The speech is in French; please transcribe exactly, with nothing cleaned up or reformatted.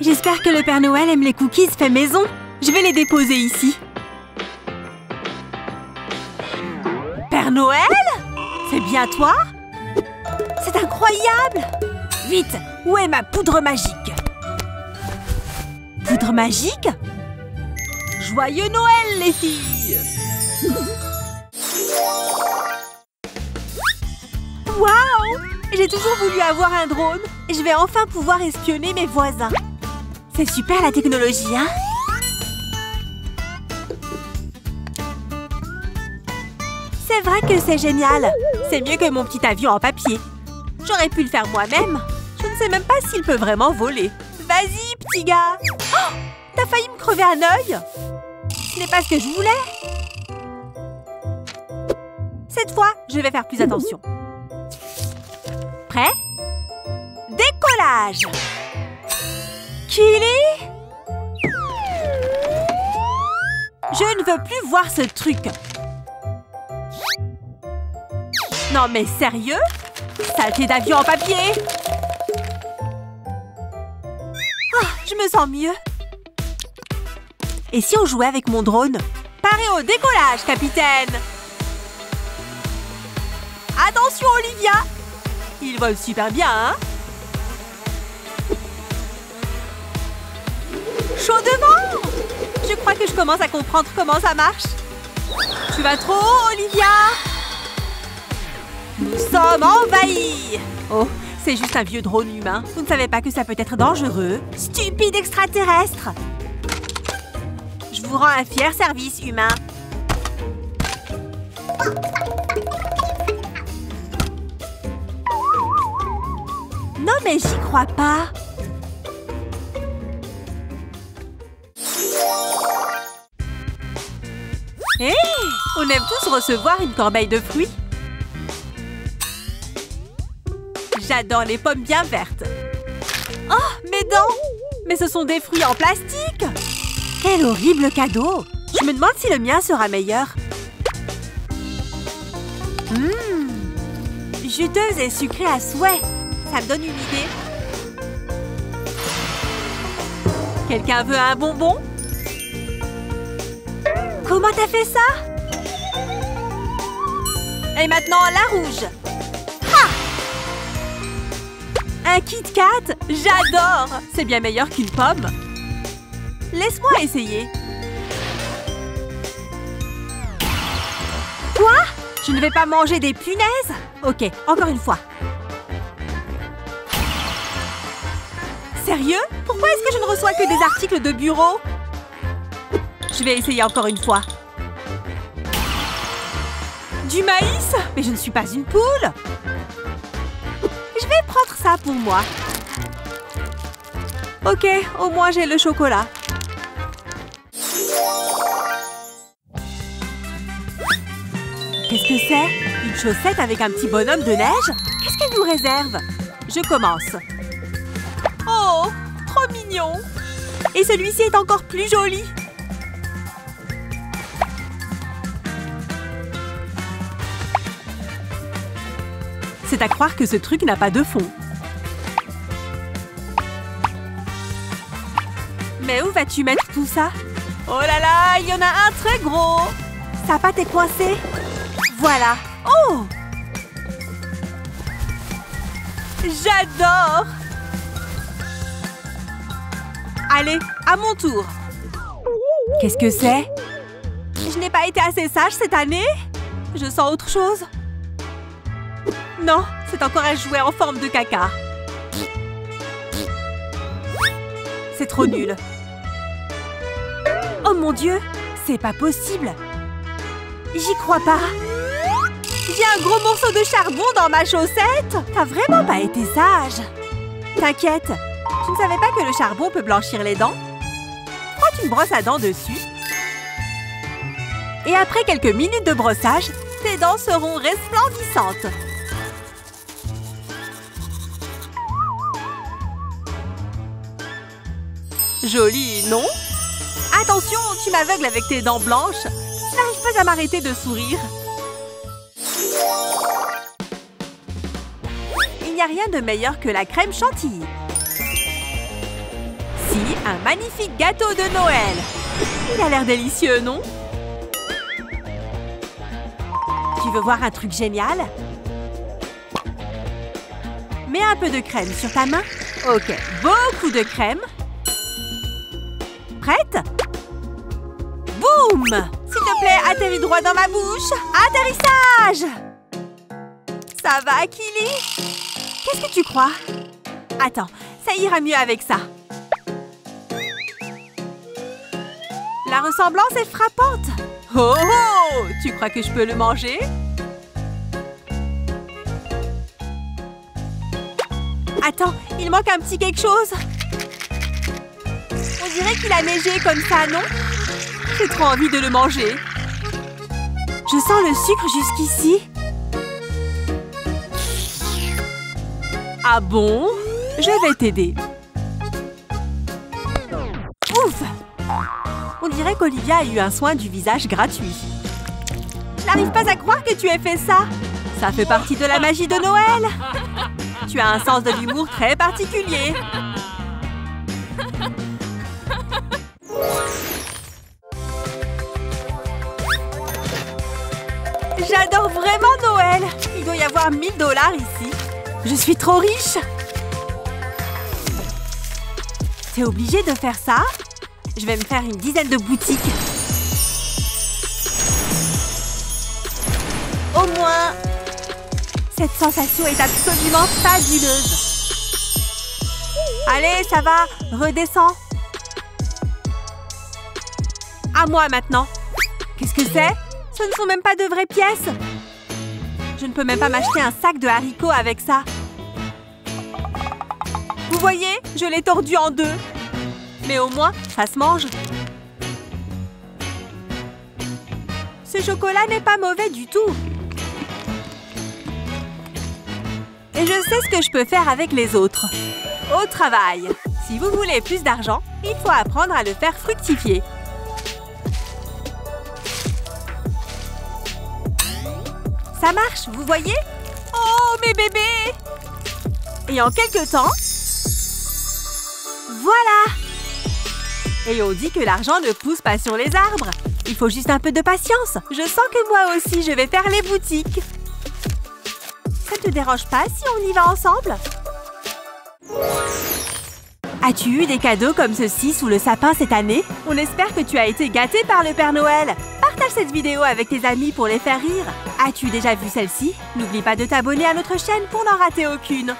J'espère que le Père Noël aime les cookies fait maison. Je vais les déposer ici. Père Noël? C'est bien toi? C'est incroyable! Vite, où est ma poudre magique? Poudre magique? Joyeux Noël, les filles! Waouh! J'ai toujours voulu avoir un drone. Je vais enfin pouvoir espionner mes voisins. C'est super la technologie, hein? C'est vrai que c'est génial. C'est mieux que mon petit avion en papier. J'aurais pu le faire moi-même. Je ne sais même pas s'il peut vraiment voler. Vas-y, petit gars! Oh! T'as failli me crever un œil! Ce n'est pas ce que je voulais. Cette fois, je vais faire plus attention. Prêt? Décollage! Kylie? Je ne veux plus voir ce truc. Non mais sérieux? Saleté d'avion en papier! Ah, je me sens mieux. Et si on jouait avec mon drone? Paré au décollage, capitaine! Attention, Olivia! Il vole super bien, hein? Chaud devant! Je crois que je commence à comprendre comment ça marche. Tu vas trop haut, Olivia! Nous sommes envahis! Oh, c'est juste un vieux drone humain. Vous ne savez pas que ça peut être dangereux? Stupide extraterrestre! Je vous rends un fier service, humain. Non mais j'y crois pas. Hé hey, on aime tous recevoir une corbeille de fruits. J'adore les pommes bien vertes. Oh, mes dents! Mais ce sont des fruits en plastique! Quel horrible cadeau! Je me demande si le mien sera meilleur. Mmh, juteuse et sucrée à souhait. Ça me donne une idée. Quelqu'un veut un bonbon? Comment t'as fait ça? Et maintenant, la rouge! Ha! Un Kit Kat? J'adore! C'est bien meilleur qu'une pomme. Laisse-moi essayer. Quoi? Je ne vais pas manger des punaises? Ok, encore une fois. Sérieux? Pourquoi est-ce que je ne reçois que des articles de bureau? Je vais essayer encore une fois. Du maïs? Mais je ne suis pas une poule. Je vais prendre ça pour moi. Ok, au moins j'ai le chocolat. Qu'est-ce que c'est? Une chaussette avec un petit bonhomme de neige? Qu'est-ce qu'elle nous réserve? Je commence. Oh, trop mignon! Et celui-ci est encore plus joli! C'est à croire que ce truc n'a pas de fond. Mais où vas-tu mettre tout ça? Oh là là, il y en a un très gros! Sa patte est coincée. Voilà. Oh! J'adore! Allez, à mon tour. Qu'est-ce que c'est? Je n'ai pas été assez sage cette année. Je sens autre chose. Non, c'est encore un jouet en forme de caca. C'est trop nul. Oh mon Dieu, c'est pas possible. J'y crois pas. J'ai un gros morceau de charbon dans ma chaussette. T'as vraiment pas été sage. T'inquiète. Tu ne savais pas que le charbon peut blanchir les dents? Frotte une brosse à dents dessus. Et après quelques minutes de brossage, tes dents seront resplendissantes. Joli, non? Attention, tu m'aveugles avec tes dents blanches. Je n'arrive pas à m'arrêter de sourire. Il n'y a rien de meilleur que la crème chantilly. Voici un magnifique gâteau de Noël. Il a l'air délicieux, non? Tu veux voir un truc génial? Mets un peu de crème sur ta main. Ok, beaucoup de crème. Prête? Boum! S'il te plaît, atterris droit dans ma bouche. Atterrissage! Ça va, Kylie? Qu'est-ce que tu crois? Attends, ça ira mieux avec ça. La ressemblance est frappante. Oh oh! Tu crois que je peux le manger? Attends, il manque un petit quelque chose. On dirait qu'il a neigé comme ça, non? J'ai trop envie de le manger. Je sens le sucre jusqu'ici. Ah bon? Je vais t'aider. Ouf! On dirait qu'Olivia a eu un soin du visage gratuit. Je n'arrive pas à croire que tu aies fait ça. Ça fait partie de la magie de Noël. Tu as un sens de l'humour très particulier. J'adore vraiment Noël. Il doit y avoir mille dollars ici. Je suis trop riche. T'es obligée de faire ça? Je vais me faire une dizaine de boutiques. Au moins. Cette sensation est absolument fabuleuse. Allez, ça va, redescends. À moi maintenant. Qu'est-ce que c'est? Ce ne sont même pas de vraies pièces. Je ne peux même pas m'acheter un sac de haricots avec ça. Vous voyez, je l'ai tordu en deux. Mais au moins, ça se mange. Ce chocolat n'est pas mauvais du tout. Et je sais ce que je peux faire avec les autres. Au travail! Si vous voulez plus d'argent, il faut apprendre à le faire fructifier. Ça marche, vous voyez? Oh, mes bébés! Et en quelques temps... Voilà! Et on dit que l'argent ne pousse pas sur les arbres. Il faut juste un peu de patience. Je sens que moi aussi, je vais faire les boutiques. Ça te dérange pas si on y va ensemble? As-tu eu des cadeaux comme ceci sous le sapin cette année? On espère que tu as été gâté par le Père Noël. Partage cette vidéo avec tes amis pour les faire rire. As-tu déjà vu celle-ci? N'oublie pas de t'abonner à notre chaîne pour n'en rater aucune.